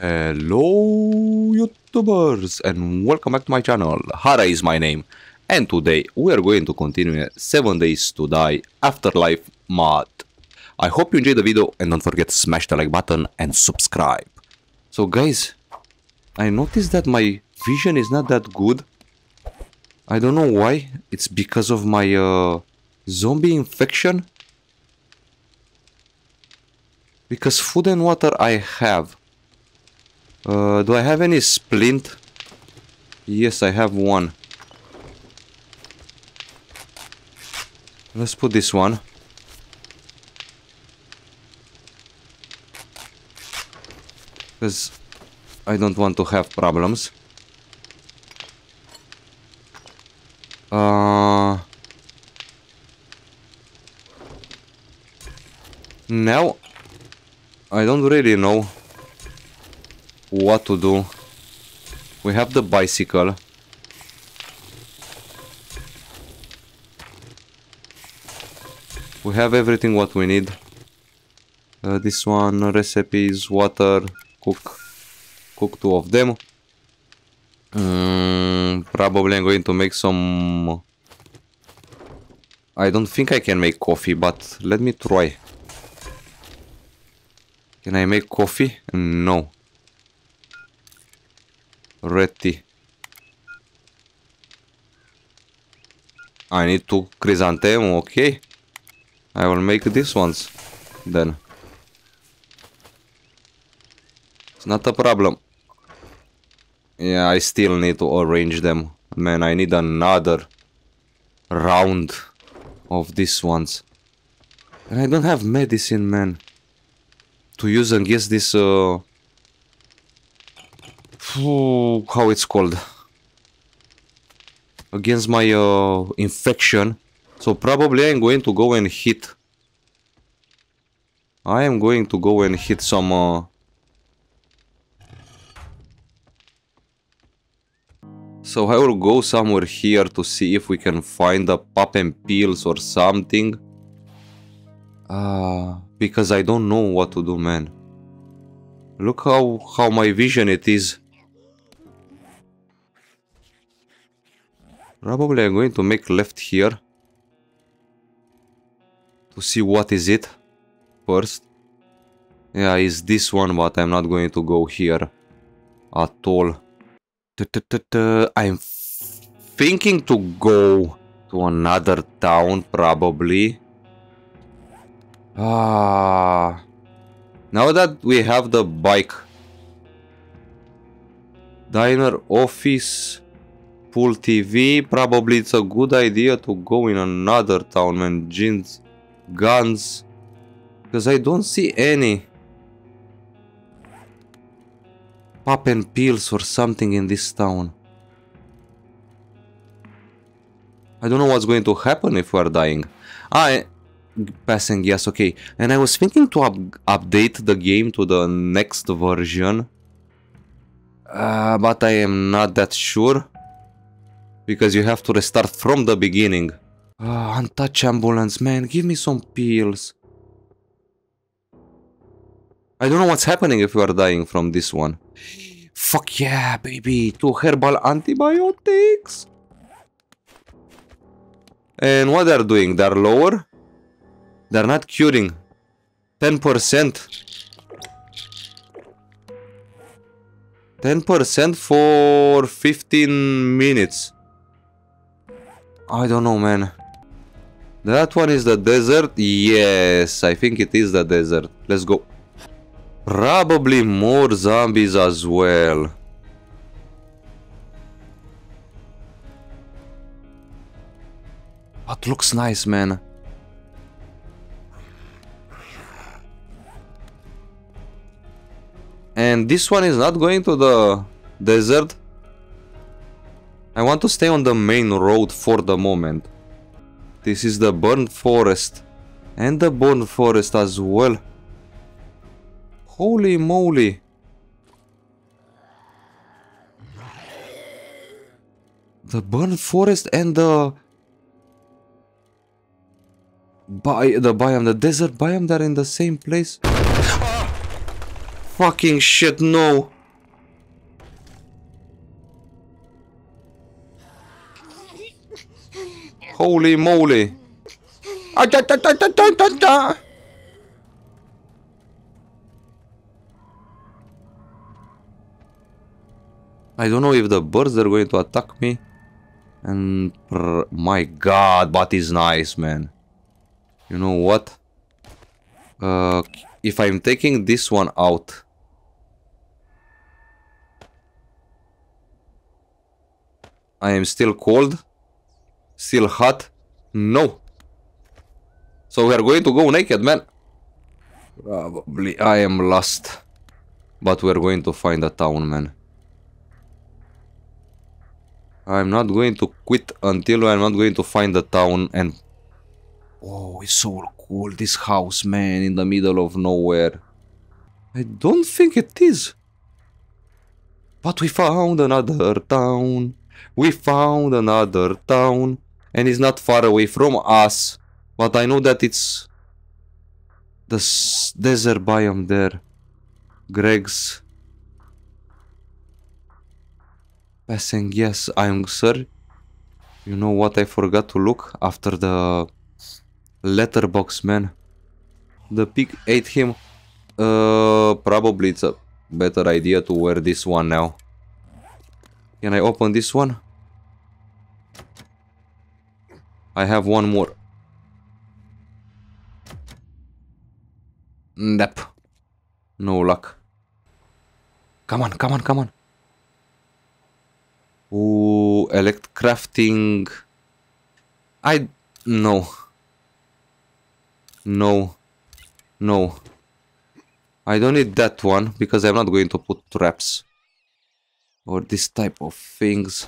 Hello YouTubers and welcome back to my channel. Hara is my name and today we are going to continue 7 Days to Die Afterlife mod. I hope you enjoyed the video and don't forget to smash the like button and subscribe. So guys, I noticed that my vision is not that good. I don't know why. It's because of my zombie infection. Because food and water I have. Do I have any splint? Yes, I have one. Let's put this one. Because I don't want to have problems. Now, I don't really know what to do. We have the bicycle. We have everything what we need. This one, recipes, water, cook two of them. Probably I'm going to make some... I don't think I can make coffee, but let me try. Can I make coffee? No. Red tea. I need 2 chrysanthemum, okay. I will make these ones then. It's not a problem. Yeah, I still need to arrange them. Man, I need another round of these ones. And I don't have medicine, man, to use against this... how it's called, against my infection. So probably I'm going to go and hit some so I will go somewhere here to see if we can find a pop and pills or something, because I don't know what to do, man. Look how my vision it is. Probably I'm going to make left here to see what is it first. Yeah, it's this one, but I'm not going to go here at all. I'm thinking to go to another town, probably. Now that we have the bike. Diner, office... Pool TV, probably it's a good idea to go in another town, man. Jeans, guns, because I don't see any pop and pills or something in this town. I don't know what's going to happen if we're dying. Passing, yes, okay. And I was thinking to update the game to the next version, but I am not that sure. Because you have to restart from the beginning. Untouched ambulance, man. Give me some pills. I don't know what's happening if you are dying from this one. Fuck yeah, baby. 2 herbal antibiotics. And what they're doing? They're lower. They're not curing. 10%. 10% for 15 minutes. I don't know, man. That one is the desert. Yes, I think it is the desert. Let's go. Probably more zombies as well. But looks nice, man. And this one is not going to the desert. I want to stay on the main road for the moment. This is the burnt forest. And the burnt forest as well. Holy moly. The burnt forest and the biome, the desert biome, they're in the same place. Fucking shit, no. Holy moly. I don't know if the birds are going to attack me. And my god, but it's nice, man. You know what? If I'm taking this one out, I am still cold, still hot. No. So we are going to go naked, man. Probably I am lost, but we are going to find a town, man. I'm not going to quit until I'm not going to find the town and... Oh, it's so cool, this house, man, in the middle of nowhere. I don't think it is. But we found another town. We found another town. And it's not far away from us. But I know that it's... the desert biome there. Greg's... passing, yes, I'm sir. You know what? I forgot to look after the letterbox, man. The pig ate him. Probably it's a better idea to wear this one now. Can I open this one? I have one more. Nope. No luck. Come on, come on, come on. Ooh, elect crafting. I no. No. No. I don't need that one because I'm not going to put traps or this type of things.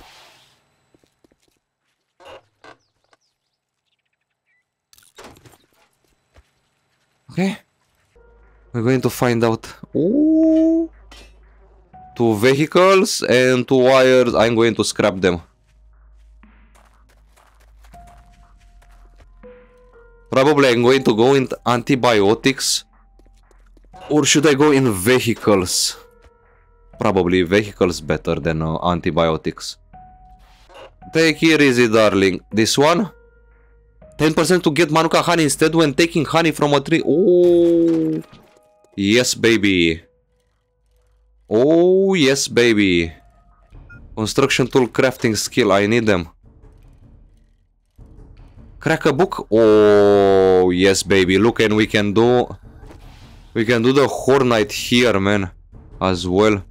Okay. We're going to find out. Ooh. Two vehicles and two wires. I'm going to scrap them. Probably I'm going to go in antibiotics. Or should I go in vehicles? Probably vehicles better than antibiotics. Take it easy, darling. This one. 10% to get Manuka honey instead when taking honey from a tree. Oh, yes, baby. Oh, yes, baby. Construction tool, crafting skill. I need them. Crack a book. Oh, yes, baby. Look, and we can do the Hornite here, man, as well.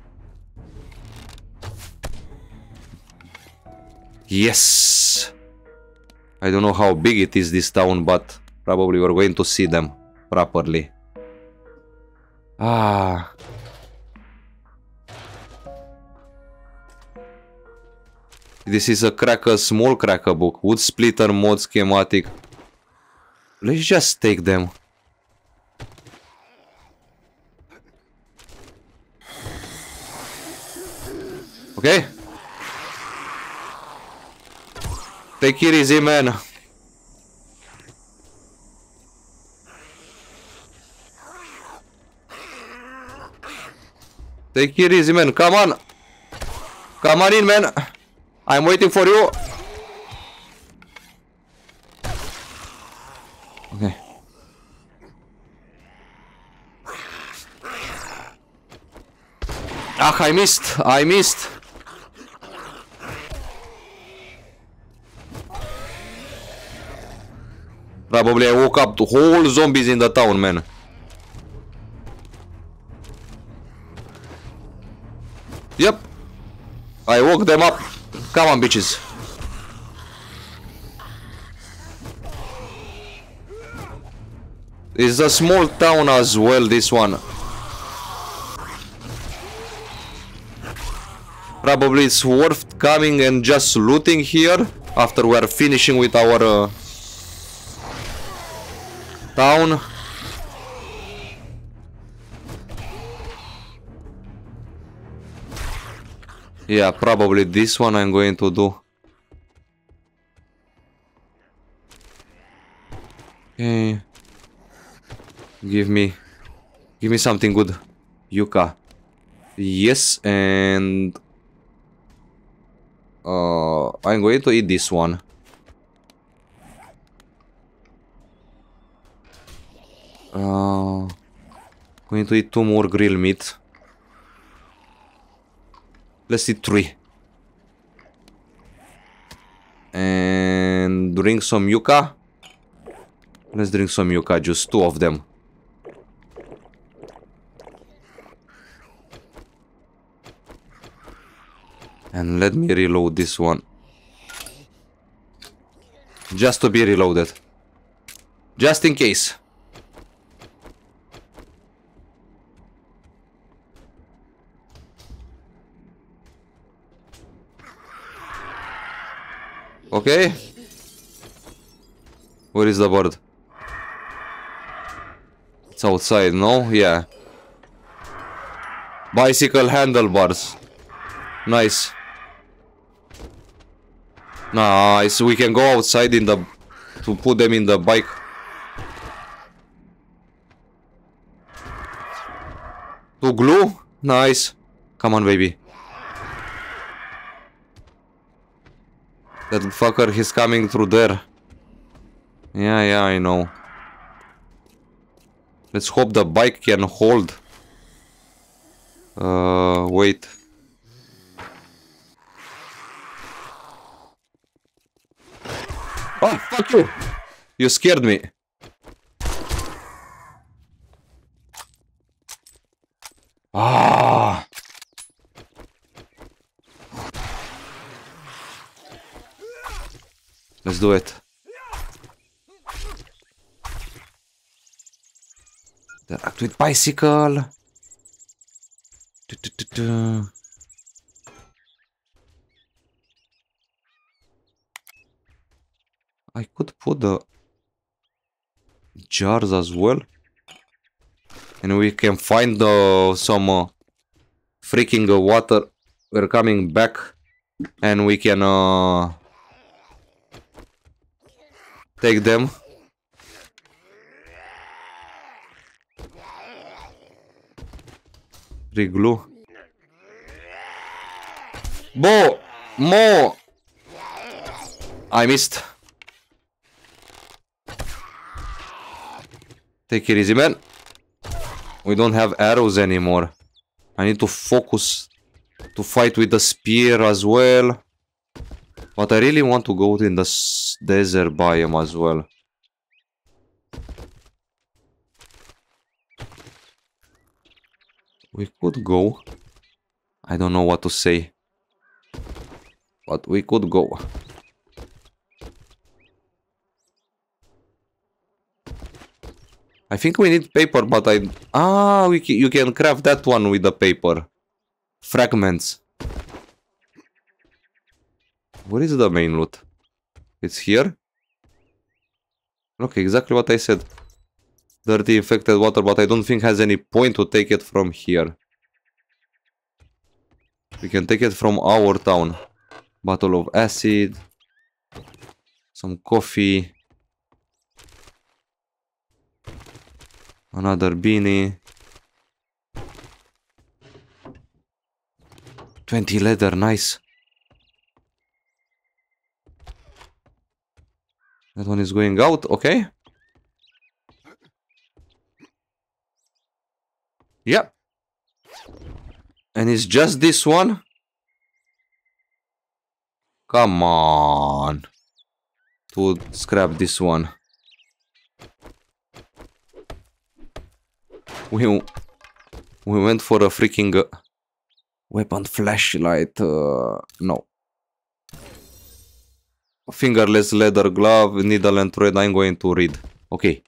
Yes. I don't know how big it is, this town, but probably we're going to see them properly. Ah. This is a cracker, small cracker book. Wood splitter mod schematic. Let's just take them. Okay. Take it easy, man. Take it easy, man. Come on. Come on in, man. I'm waiting for you. Okay. Ah, I missed. I missed. Probably I woke up to whole zombies in the town, man. Yep. I woke them up. Come on, bitches. It's a small town as well, this one. Probably it's worth coming and just looting here after we are finishing with our town. Yeah, probably this one I'm going to do. Okay. Give me something good. Yuka. Yes, and I'm going to eat this one. Going to eat 2 more grilled meat. Let's eat 3. And drink some yucca. Let's drink some yucca, just 2 of them. And let me reload this one. Just to be reloaded. Just in case. Okay. Where is the bird? It's outside, no? Yeah. Bicycle handlebars. Nice. Nice. We can go outside in the... to put them in the bike. To glue? Nice. Come on, baby. That fucker, he's coming through there. Yeah, I know. Let's hope the bike can hold. Wait. Oh, fuck you! You scared me. Ah! Let's do it. The activate bicycle. I could put the jars as well, and we can find some freaking water. We're coming back, and we can take them. Reglue. Mo! I missed. Take it easy, man. We don't have arrows anymore. I need to focus to fight with the spear as well. But I really want to go in the desert biome as well. We could go. I don't know what to say. But we could go. I think we need paper, but I... Ah, you can craft that one with the paper. Fragments. Where is the main loot? It's here? Okay, exactly what I said. Dirty infected water, but I don't think has any point to take it from here. We can take it from our town. Bottle of acid. Some coffee. Another beanie. 20 leather, nice. That one is going out, okay. Yep. And it's just this one? Come on. To scrap this one. We went for a freaking weapon flashlight. No. Fingerless leather glove, needle and thread. I'm going to read. Okay.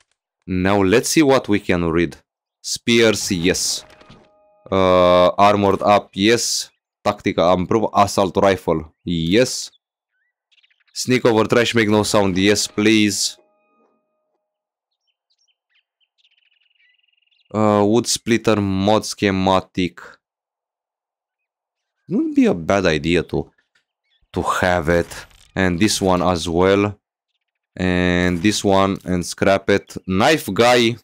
Now let's see what we can read. Spears, yes. Armored up, yes. Tactical improved. Assault rifle, yes. Sneak over trash, make no sound, yes, please. Wood splitter mod schematic. It wouldn't be a bad idea to have it. And this one as well. And this one. And scrap it. Knife guy.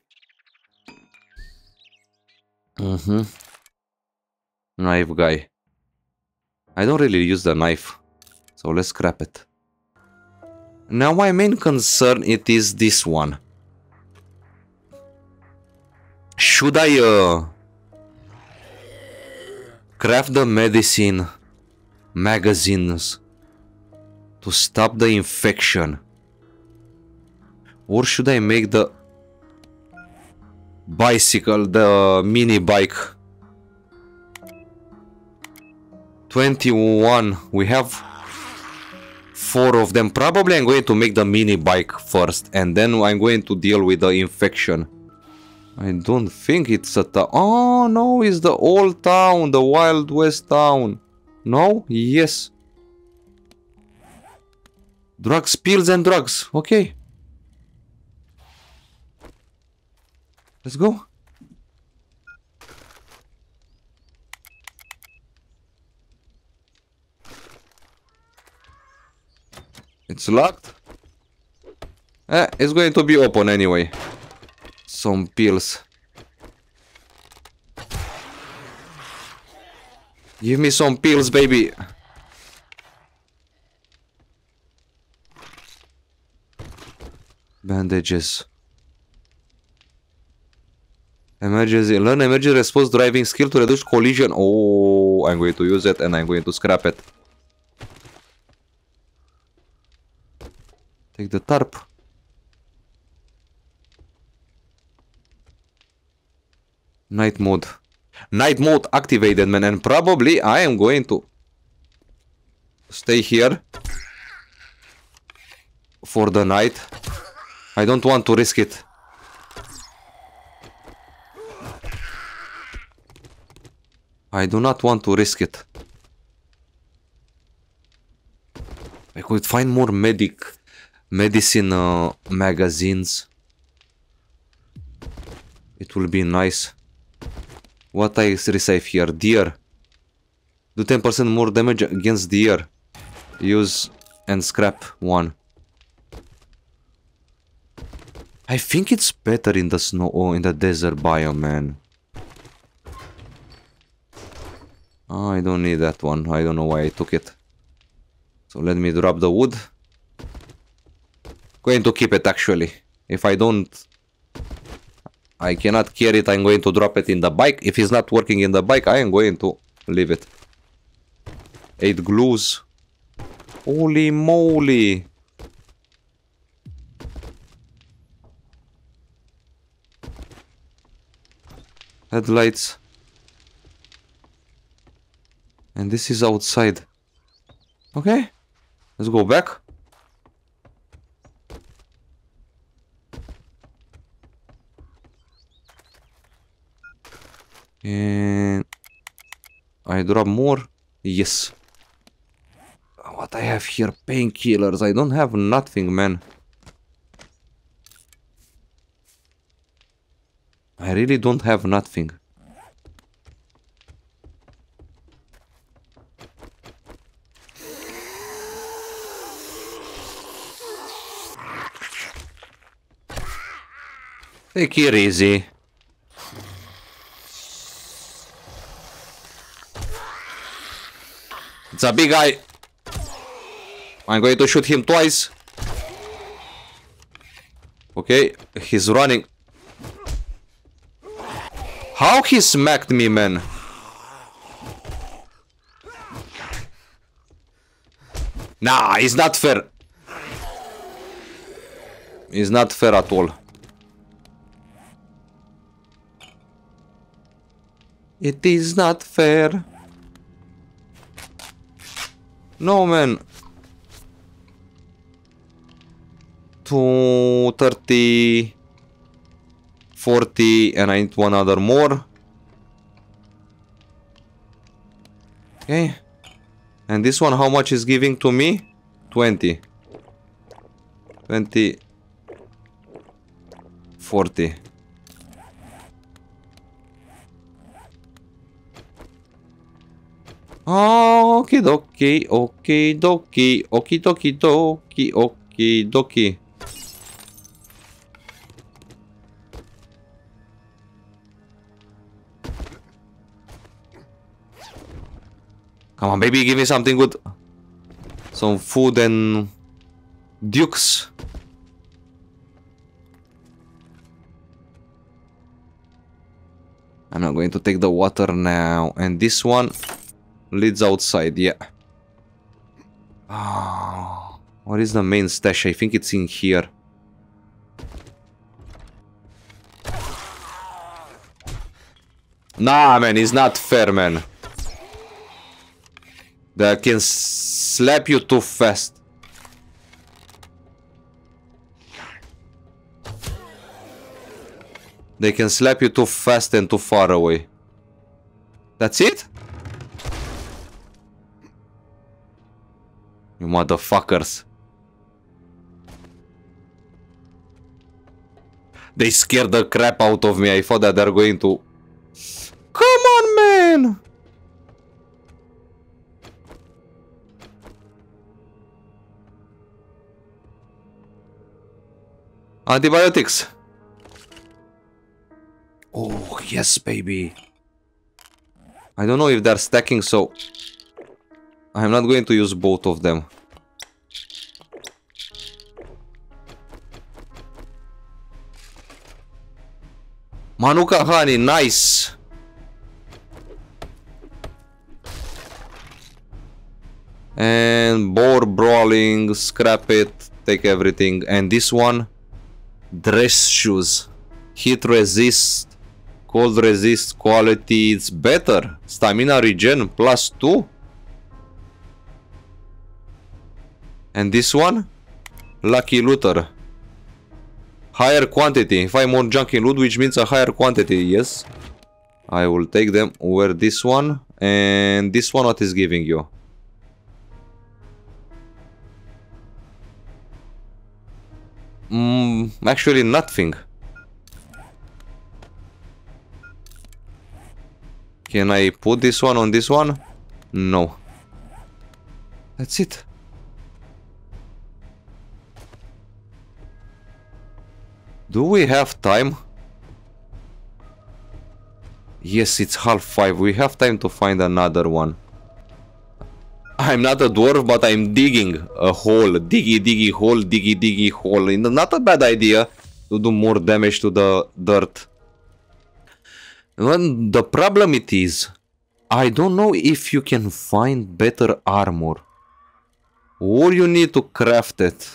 Knife guy. I don't really use the knife, so let's scrap it. Now my main concern it is this one. Should I craft the medicine magazines to stop the infection? Or should I make the bicycle, the mini bike? 21, we have 4 of them. Probably I'm going to make the mini bike first and then I'm going to deal with the infection. I don't think it's a town. Oh no, it's the old town, the Wild West town. No? Yes. Drugs, pills and drugs. Okay. Let's go. It's locked. It's going to be open anyway. Some pills. Give me some pills, baby. Bandages. Emergency. Learn emergency response driving skill to reduce collision. Oh, I'm going to use it and I'm going to scrap it. Take the tarp. Night mode. Night mode activated, man, and probably I am going to stay here for the night. I don't want to risk it. I do not want to risk it. I could find more medicine magazines. It will be nice. What I receive here? Deer. Do 10% more damage against deer. Use and scrap one. I think it's better in the snow or in the desert biome, man. I don't need that one. I don't know why I took it. So let me drop the wood. Going to keep it actually. If I don't, I cannot carry it. I'm going to drop it in the bike. If it's not working in the bike, I am going to leave it. 8 glues. Holy moly. Headlights. And this is outside. Okay. Let's go back. And I drop more. Yes. What I have here? Painkillers. I don't have nothing, man. I really don't have nothing. Take it easy. It's a big guy. I'm going to shoot him twice. Okay, he's running. How he smacked me, man. Nah, it's not fair. It's not fair at all. It is not fair. No, man. 2, 30, 40, and I need one other more. Okay. And this one, how much is giving to me? 20. 20. 40. Okie dokie, okie dokie, okie dokie dokie, okie dokie. Come on, baby, give me something good. Some food and dukes. I'm not going to take the water now. And this one leads outside, yeah. Oh, what is the main stash? I think it's in here. Nah, man, it's not fair, man. They can slap you too fast. They can slap you too fast and too far away. That's it? You motherfuckers. They scared the crap out of me. I thought that they're going to... Come on, man! Antibiotics. Oh, yes, baby. I don't know if they're stacking, so... I'm not going to use both of them. Manuka honey, nice! And boar brawling, scrap it, take everything. And this one, dress shoes. Heat resist, cold resist, quality, it's better. Stamina regen, +2. And this one, lucky looter. Higher quantity. If I more junk in loot, which means a higher quantity, yes. I will take them. Wear this one. And this one, what is giving you? Actually nothing. Can I put this one on this one? No. That's it. Do we have time? Yes, it's 5:30. We have time to find another one. I'm not a dwarf, but I'm digging a hole. Diggy hole, diggy hole. Not a bad idea to do more damage to the dirt. When the problem it is, I don't know if you can find better armor. Or you need to craft it.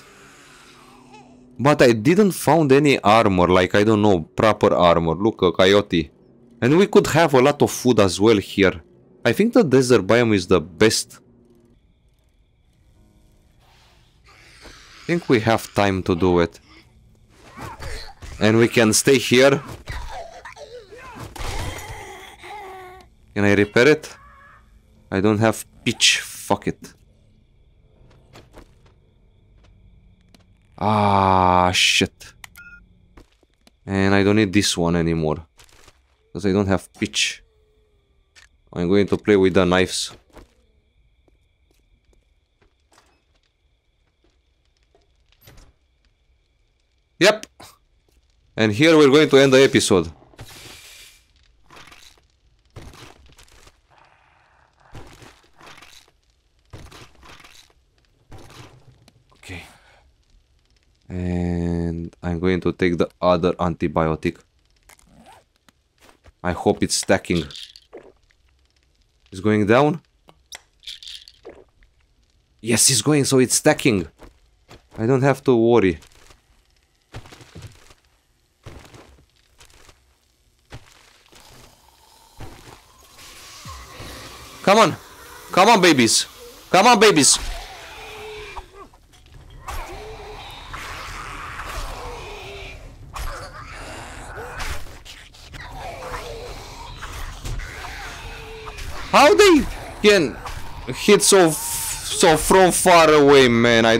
But I didn't found any armor, like, I don't know, proper armor. Look, a coyote. And we could have a lot of food as well here. I think the desert biome is the best. I think we have time to do it. And we can stay here. Can I repair it? I don't have pitch. Fuck it. Ah, shit. And I don't need this one anymore. Because I don't have pitch. I'm going to play with the knives. Yep. And here we're going to end the episode. And I'm going to take the other antibiotic. I hope it's stacking. It's going down? Yes, it's going, so it's stacking. I don't have to worry. Come on. Come on, babies. Come on, babies. How they can hit so from far away, man? I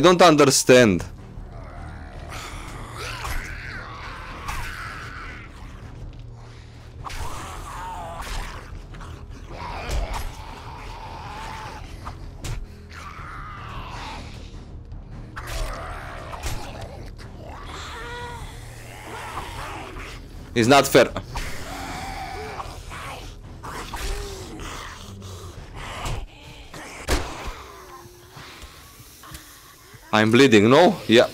don't understand. It's not fair. I'm bleeding, no? Yeah.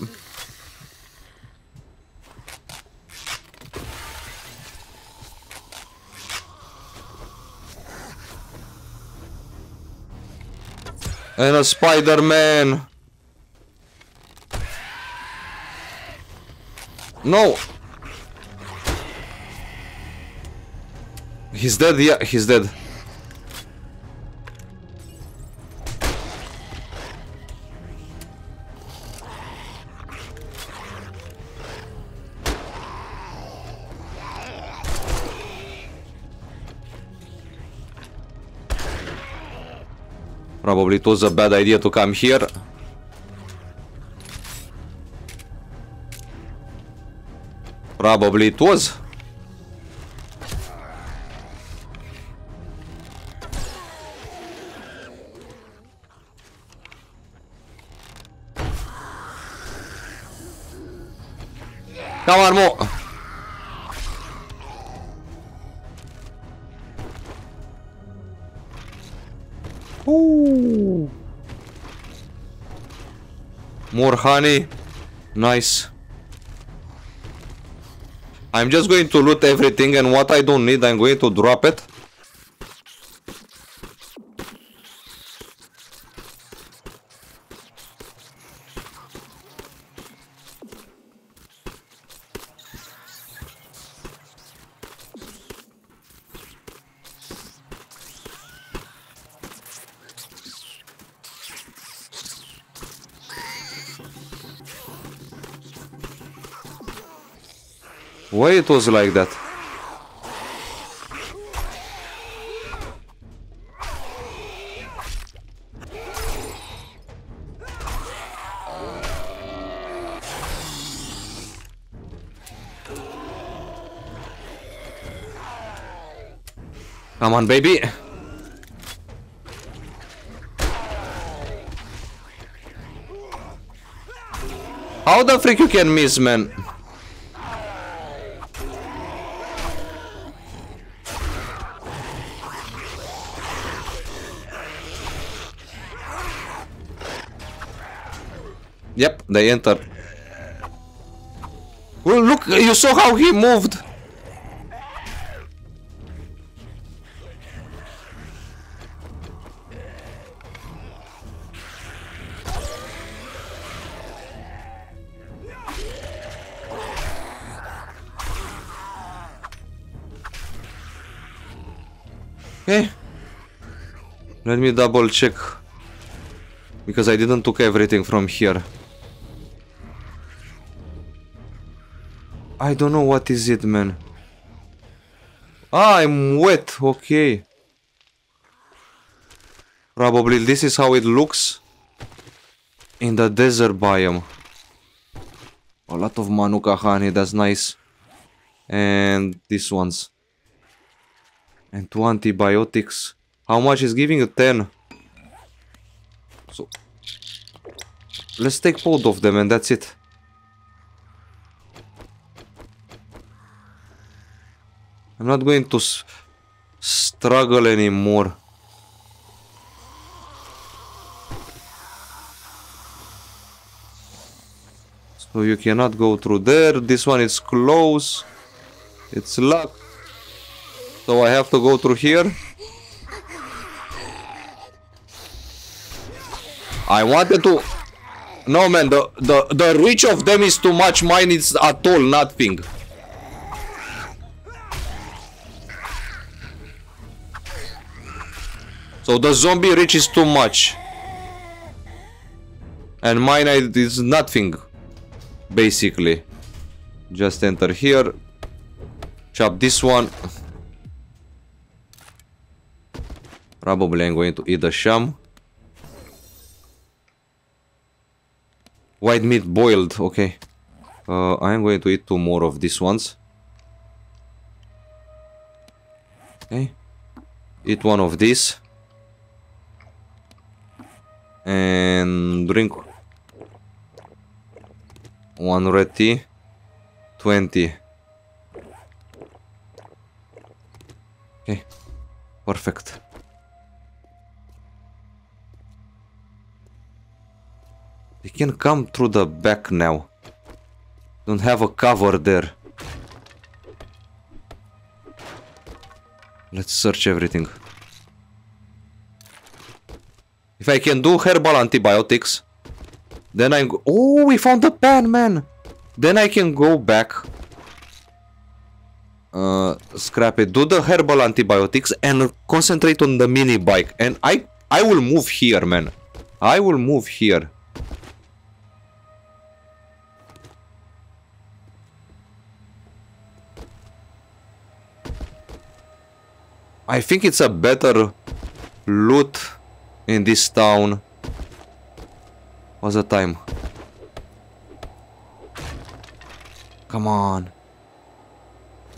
And a Spider-Man! No! He's dead, yeah, he's dead. Probably it was a bad idea to come here. Probably it was. Come on, more. Ooh. More honey. Nice. I'm just going to loot everything, and what I don't need, I'm going to drop it. Why it was like that? Come on, baby. How the frick you can miss, man? Yep, they enter. Well, look, you saw how he moved. Okay. Let me double check, because I didn't took everything from here. I don't know what is it, man. Ah, I'm wet. Okay. Probably this is how it looks in the desert biome. A lot of manuka honey. That's nice. And these ones. And 2 antibiotics. How much is giving you? 10. So let's take both of them, and that's it. I'm not going to struggle anymore. So you cannot go through there. This one is close. It's locked. So I have to go through here. I wanted to... No, man, the reach of them is too much. Mine is at all nothing. So the zombie reach is too much, and mine is nothing, basically. Just enter here, chop this one. Probably I'm going to eat a sham. White meat boiled, okay. I'm going to eat 2 more of these ones. Okay, eat 1 of these. And drink 1 red tea, 20. Okay, perfect. They can come through the back now. Don't have a cover there. Let's search everything. If I can do herbal antibiotics, then I'm... Oh, we found the pen, man! Then I can go back. Scrap it. Do the herbal antibiotics and concentrate on the mini bike. And I will move here, man. I will move here. I think it's a better loot in this town. What's the time? Come on.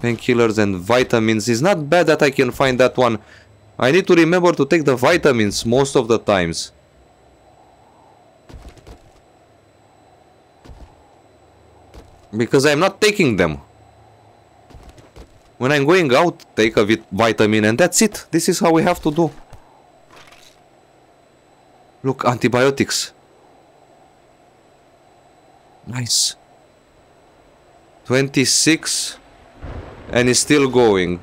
Painkillers and vitamins. It's not bad that I can find that one. I need to remember to take the vitamins most of the times. Because I'm not taking them. When I'm going out, take a vitamin and that's it. This is how we have to do. Look, antibiotics. Nice. 26. And it's still going.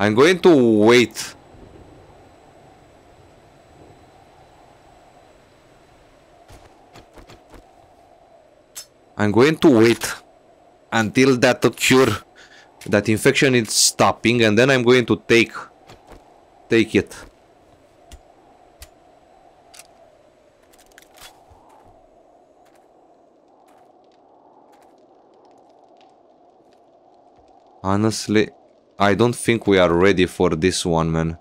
I'm going to wait. I'm going to wait until that cure, that infection is stopping, and then I'm going to take it. Honestly, I don't think we are ready for this one, man.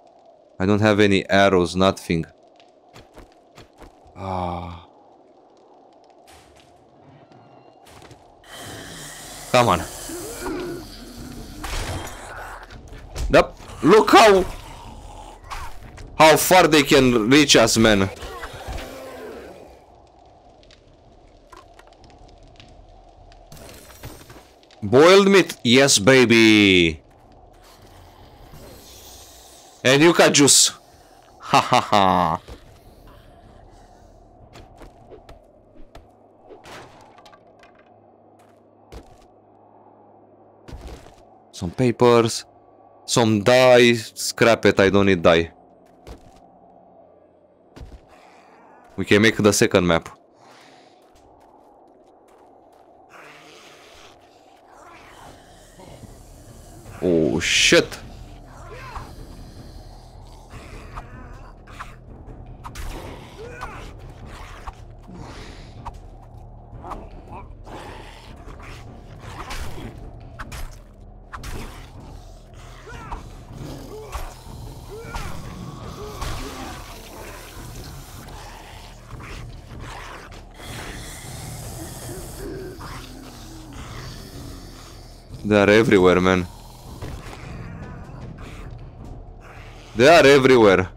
I don't have any arrows, nothing. Ah. Come on. Nope. Look how far they can reach us, man. Boiled meat, yes, baby. And yuca juice. Ha ha ha. Some papers. Some dye. Scrap it, I don't need dye. We can make the second map. Oh shit. They are everywhere, man. They are everywhere.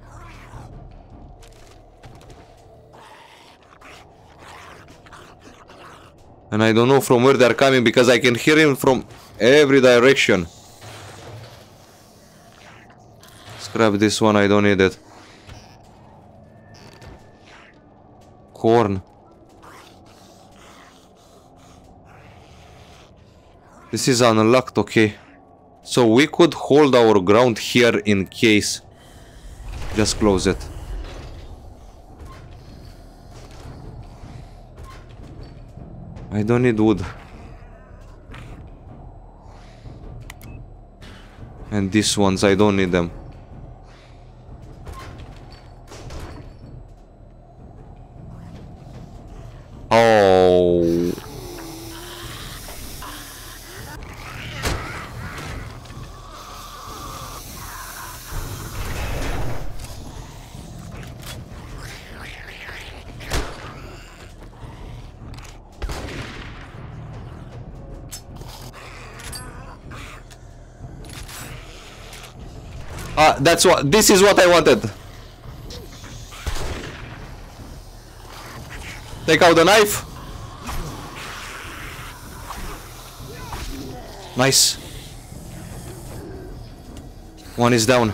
And I don't know from where they are coming because I can hear them from every direction. Scrap this one, I don't need it. Corn. This is unlocked, okay. So we could hold our ground here in case. Just close it. I don't need wood. And these ones, I don't need them. Oh. That's what. This is what I wanted. Take out the knife. Nice. One is down.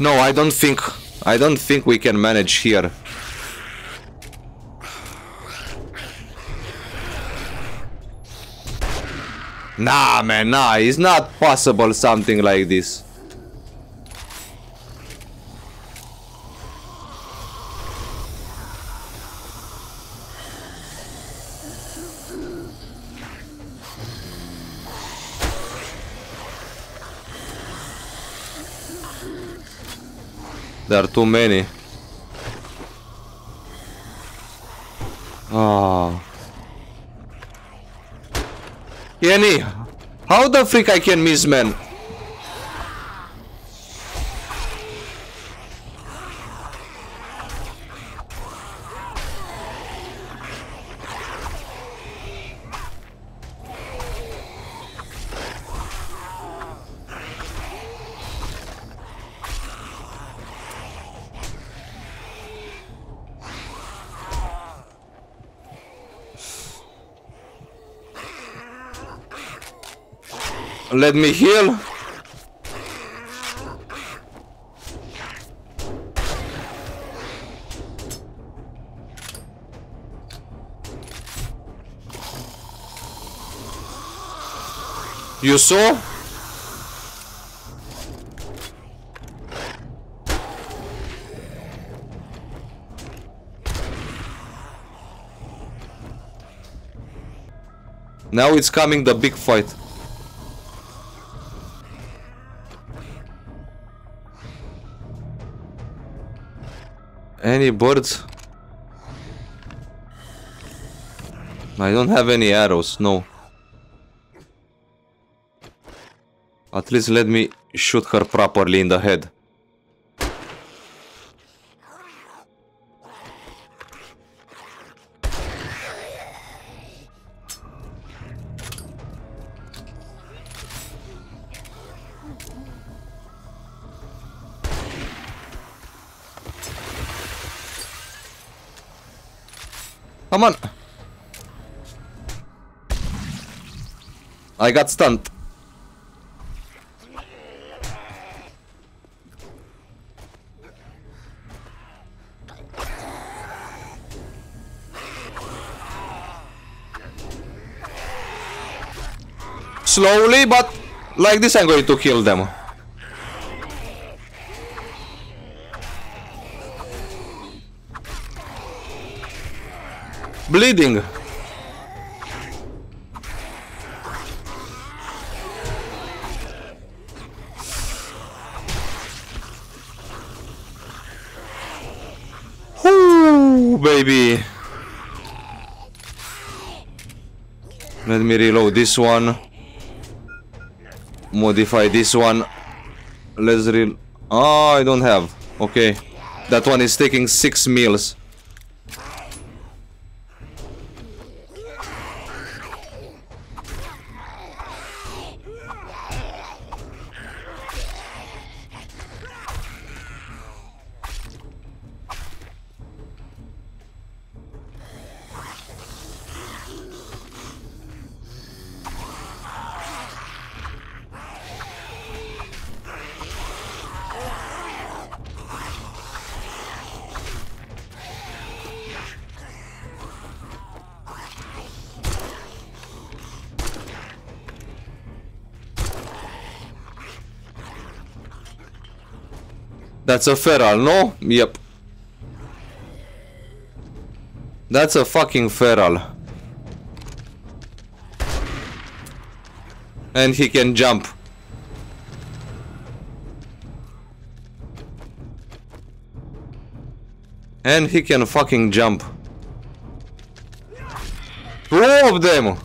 No, I don't think we can manage here. Nah, man, nah, it's not possible something like this. There are too many. Oh. Kenny, how the freak I can miss, man? Let me heal. You saw? Now it's coming the big fight. Any birds? I don't have any arrows, no. At least let me shoot her properly in the head. Come on! I got stunned. Slowly, but like this I'm going to kill them. Bleeding. Whoo, baby. Let me reload this one. Modify this one. Let's reload. Oh, I don't have. Okay. That one is taking 6 meals. That's a feral, no? Yep. That's a fucking feral. And he can jump. And he can fucking jump. 2 of them!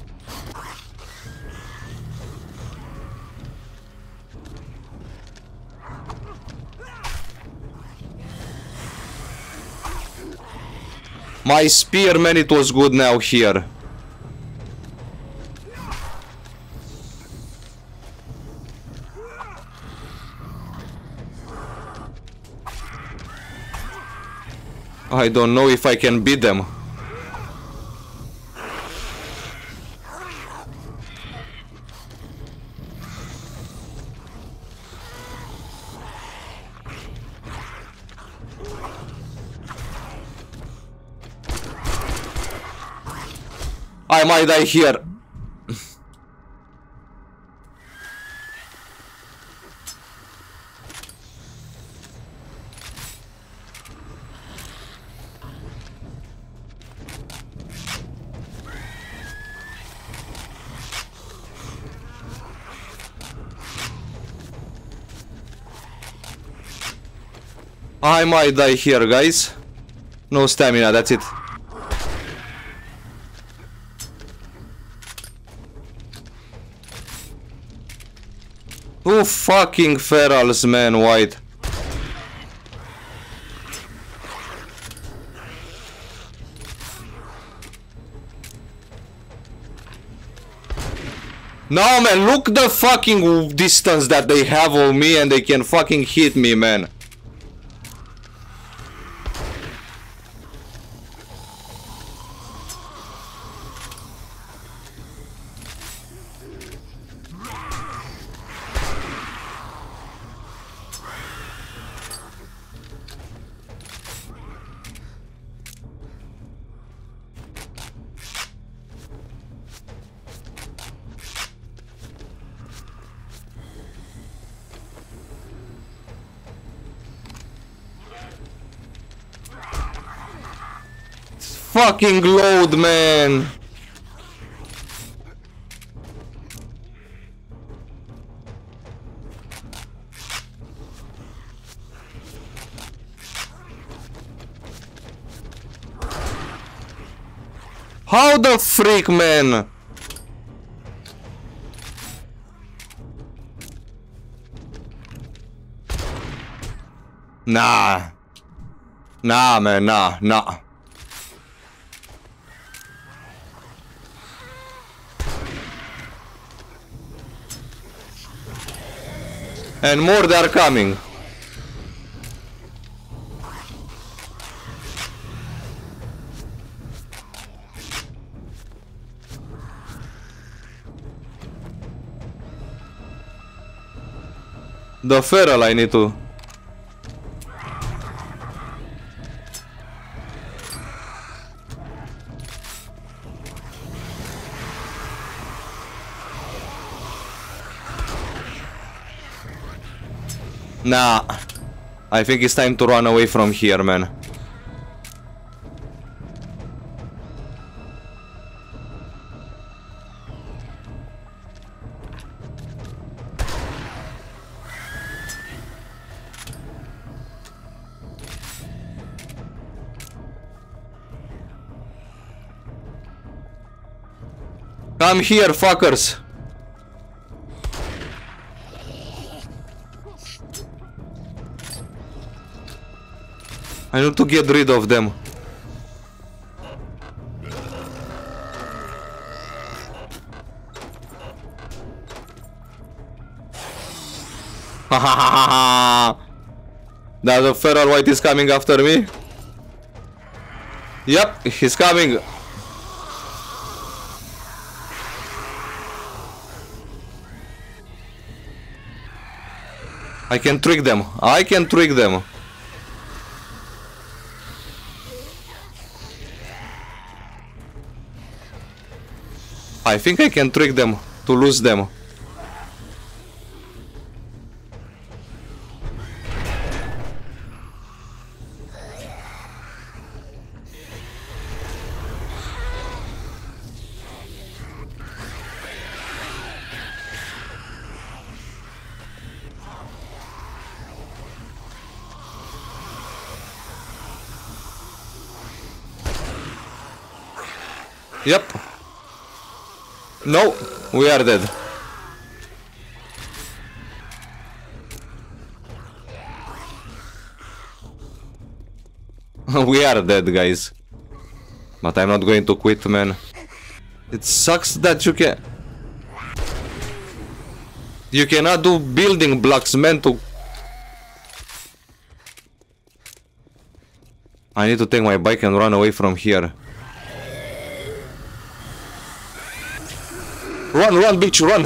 My spear, man, it was good now here. I don't know if I can beat them. I might die here. I might die here, guys. No stamina, that's it. Who fucking ferals, man, White? No, man, look the fucking distance that they have on me and they can fucking hit me, man. Fucking load, man. How the freak, man? Nah, man, nah. And more they are coming. The feral I need to. Nah, I think it's time to run away from here, man. Come here, fuckers. I need to get rid of them. Now the feral White is coming after me. Yep, he's coming. I can trick them. I think I can trick them to lose them. Yep. No, we are dead. We are dead, guys. But I'm not going to quit, man. It sucks that you cannot do building blocks, man, to... I need to take my bike and run away from here. Run, bitch, run!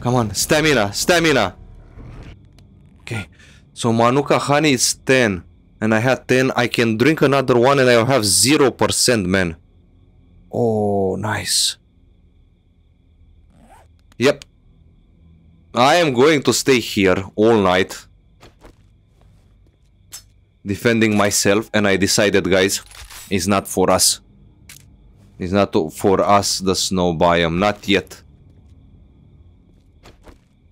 Come on, stamina! Okay, so Manuka honey is 10, and I had 10. I can drink another one and I will have 0%, man. Oh, nice. Yep. I am going to stay here all night, defending myself, and I decided, guys, it's not for us. It's not for us, the snow biome, not yet.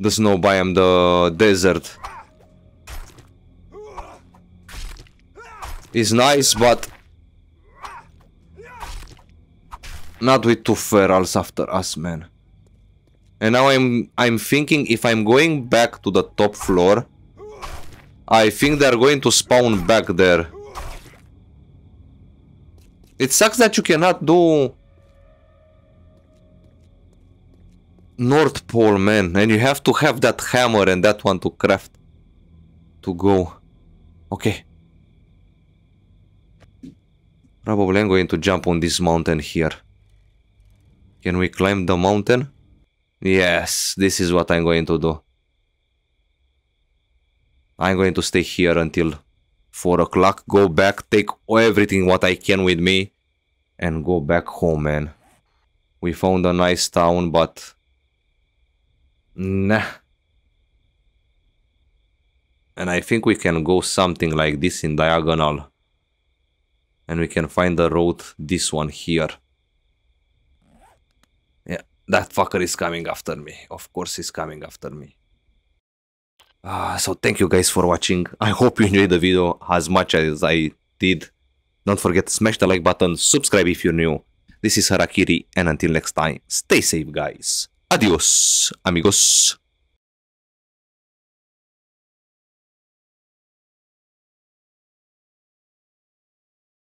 The snow biome, the desert is nice, but not with two ferals after us, man. And now I'm thinking, if I'm going back to the top floor, I think they're going to spawn back there. It sucks that you cannot do North Pole, man, and you have to have that hammer and that one to craft to go. Okay. Probably I'm going to jump on this mountain here. Can we climb the mountain? Yes, this is what I'm going to do. I'm going to stay here until 4 o'clock, go back, take everything what I can with me, and go back home, man. We found a nice town, but... nah. And I think we can go something like this in diagonal. And we can find the road, this one here. Yeah, that fucker is coming after me. Of course he's coming after me. So thank you guys for watching. I hope you enjoyed the video as much as I did. Don't forget to smash the like button, subscribe if you're new. This is Harakiri, and until next time, stay safe, guys. Adios, amigos.